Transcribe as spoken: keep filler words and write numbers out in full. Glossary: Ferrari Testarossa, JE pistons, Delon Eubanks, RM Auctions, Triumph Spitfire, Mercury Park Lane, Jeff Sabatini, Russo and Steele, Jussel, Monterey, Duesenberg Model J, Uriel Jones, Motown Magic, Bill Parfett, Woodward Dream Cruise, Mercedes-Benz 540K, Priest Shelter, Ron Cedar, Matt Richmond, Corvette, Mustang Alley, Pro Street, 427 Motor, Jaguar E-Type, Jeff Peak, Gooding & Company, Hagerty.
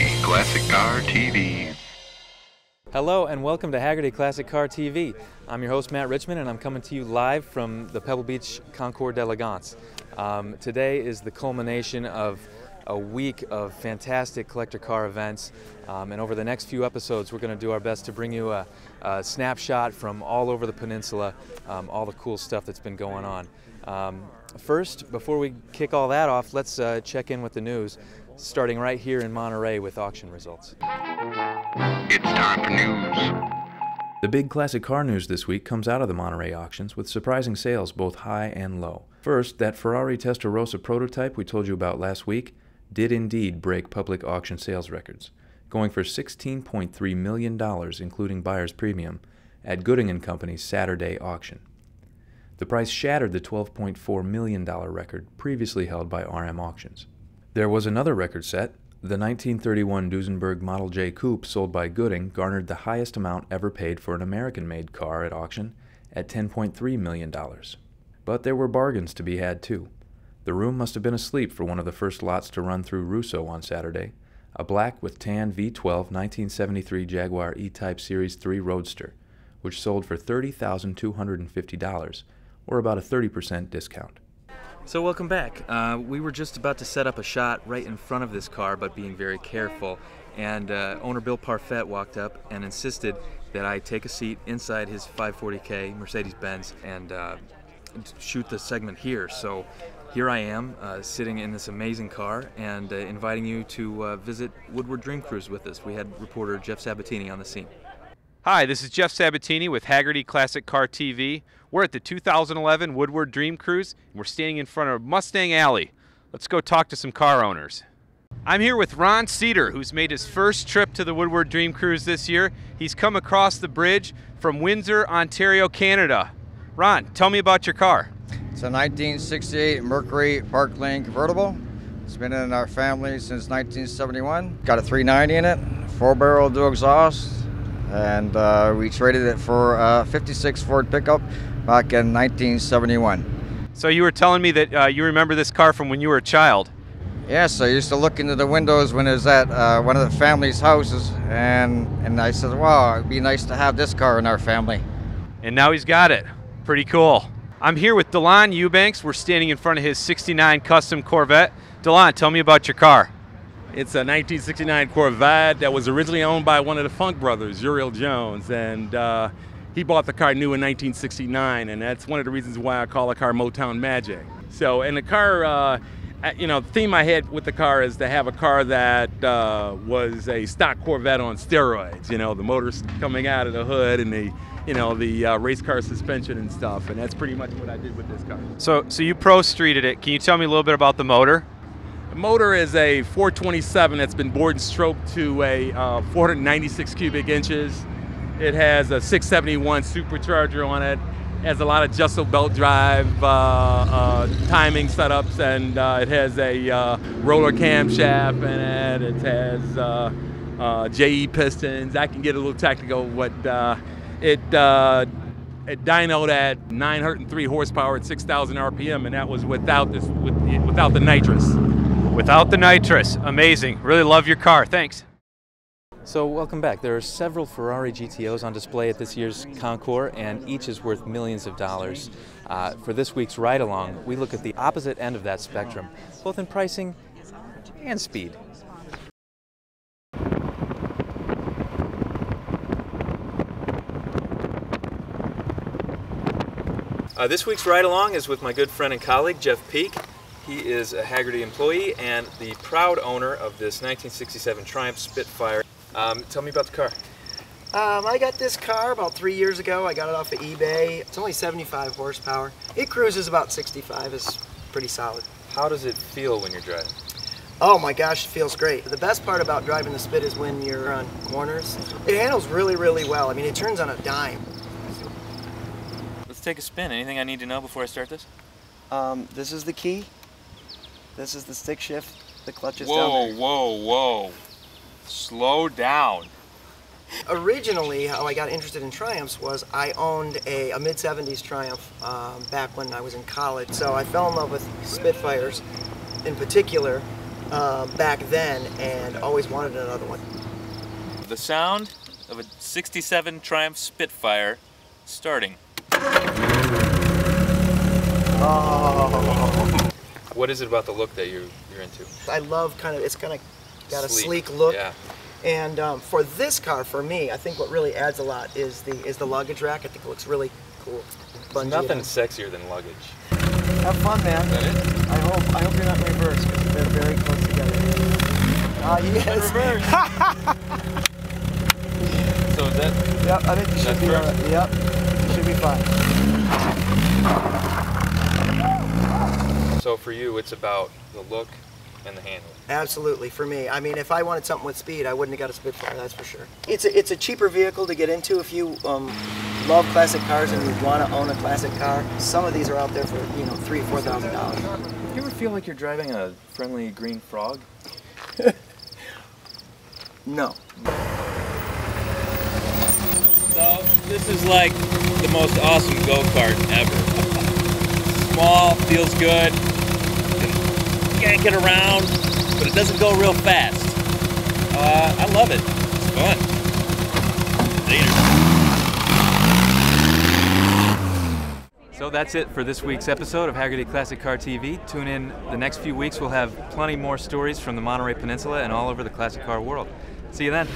Hagerty Classic Car T V. Hello and welcome to Hagerty Classic Car T V. I'm your host Matt Richmond and I'm coming to you live from the Pebble Beach Concours d'Elegance. Um, today is the culmination of a week of fantastic collector car events, um, and over the next few episodes we're going to do our best to bring you a, a snapshot from all over the peninsula, um, all the cool stuff that's been going on. Um, first, before we kick all that off, let's uh, check in with the news, starting right here in Monterey with auction results. It's time for news. The big classic car news this week comes out of the Monterey auctions with surprising sales both high and low. First, that Ferrari Testarossa prototype we told you about last week did indeed break public auction sales records, going for sixteen point three million dollars including buyer's premium at Gooding and Company's Saturday auction. The price shattered the twelve point four million dollars record previously held by R M Auctions. There was another record set. The nineteen thirty-one Duesenberg Model J coupe sold by Gooding garnered the highest amount ever paid for an American-made car at auction at ten point three million dollars. But there were bargains to be had too. The room must have been asleep for one of the first lots to run through Russo on Saturday, a black with tan V twelve nineteen seventy-three Jaguar E-Type Series three Roadster, which sold for thirty thousand two hundred fifty dollars, or about a thirty percent discount. So welcome back. Uh, we were just about to set up a shot right in front of this car, but being very careful, and uh, owner Bill Parfett walked up and insisted that I take a seat inside his five forty K Mercedes-Benz and uh, shoot the segment here. So here I am, uh, sitting in this amazing car, and uh, inviting you to uh, visit Woodward Dream Cruise with us. We had reporter Jeff Sabatini on the scene. Hi, this is Jeff Sabatini with Hagerty Classic Car T V. We're at the two thousand eleven Woodward Dream Cruise, and we're standing in front of Mustang Alley. Let's go talk to some car owners. I'm here with Ron Cedar, who's made his first trip to the Woodward Dream Cruise this year. He's come across the bridge from Windsor, Ontario, Canada. Ron, tell me about your car. It's a nineteen sixty-eight Mercury Park Lane convertible. It's been in our family since nineteen seventy-one. Got a three ninety in it, four-barrel dual exhaust. And uh, we traded it for a fifty-six Ford pickup back in nineteen seventy-one. So you were telling me that uh, you remember this car from when you were a child. Yes, I used to look into the windows when it was at uh, one of the family's houses, and, and I said, wow, it'd be nice to have this car in our family. And now he's got it. Pretty cool. I'm here with Delon Eubanks. We're standing in front of his sixty-nine custom Corvette. Delon, tell me about your car. It's a nineteen sixty-nine Corvette that was originally owned by one of the Funk brothers, Uriel Jones, and uh, he bought the car new in nineteen sixty-nine, and that's one of the reasons why I call the car Motown Magic. So, and the car, uh, you know, the theme I had with the car is to have a car that uh, was a stock Corvette on steroids, you know, the motors coming out of the hood and the, you know, the uh, race car suspension and stuff, and that's pretty much what I did with this car. So, so you pro-streeted it. Can you tell me a little bit about the motor? The motor is a four twenty-seven that's been bored and stroked to a uh, four hundred ninety-six cubic inches. It has a six seventy-one supercharger on it. It has a lot of Jussel belt drive uh, uh, timing setups, and uh, it has a uh, roller camshaft in it. It has uh, uh, J E pistons. I can get a little technical, but uh, it, uh, it dynoed at nine hundred three horsepower at six thousand R P M, and that was without this, with, without the nitrous. Without the nitrous. Amazing. Really love your car. Thanks. So welcome back. There are several Ferrari G T Os on display at this year's Concours, and each is worth millions of dollars. Uh, for this week's ride-along, we look at the opposite end of that spectrum, both in pricing and speed. Uh, this week's ride-along is with my good friend and colleague, Jeff Peak. He is a Hagerty employee and the proud owner of this nineteen sixty-seven Triumph Spitfire. Um, tell me about the car. Um, I got this car about three years ago. I got it off of eBay. It's only seventy-five horsepower. It cruises about sixty-five. It's pretty solid. How does it feel when you're driving? Oh my gosh, it feels great. The best part about driving the Spit is when you're on corners. It handles really, really well. I mean, it turns on a dime. Let's take a spin. Anything I need to know before I start this? Um, this is the key. This is the stick shift, the clutch is down there. Whoa, whoa, whoa. Slow down. Originally, how I got interested in Triumphs was I owned a, a mid seventies Triumph um, back when I was in college. So I fell in love with Spitfires in particular, uh, back then and always wanted another one. The sound of a sixty-seven Triumph Spitfire starting. Oh. What is it about the look that you're, you're into? I love kind of, it's kind of got a sleek look. Yeah. And um, for this car, for me, I think what really adds a lot is the is the luggage rack. I think it looks really cool. There's nothing sexier than luggage. Have fun, man. Is that it? I hope I hope you're not in reverse because they're very close together. Ah, uh, yes. Reverse. So is that? Yep. I think you should be. Right. Yep. It should be fine. So for you, it's about the look and the handling. Absolutely, for me. I mean, if I wanted something with speed, I wouldn't have got a Spitfire, that's for sure. It's a, it's a cheaper vehicle to get into if you um, love classic cars and you want to own a classic car. Some of these are out there for, you know, three or four thousand dollars. You ever feel like you're driving a friendly green frog? No. So this is like the most awesome go-kart ever. Small, feels good. Can't get around, but it doesn't go real fast. Uh, I love it. It's fun. Later. So that's it for this week's episode of Hagerty Classic Car T V. Tune in the next few weeks. We'll have plenty more stories from the Monterey Peninsula and all over the classic car world. See you then.